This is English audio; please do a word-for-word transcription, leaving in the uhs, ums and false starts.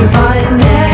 your mind.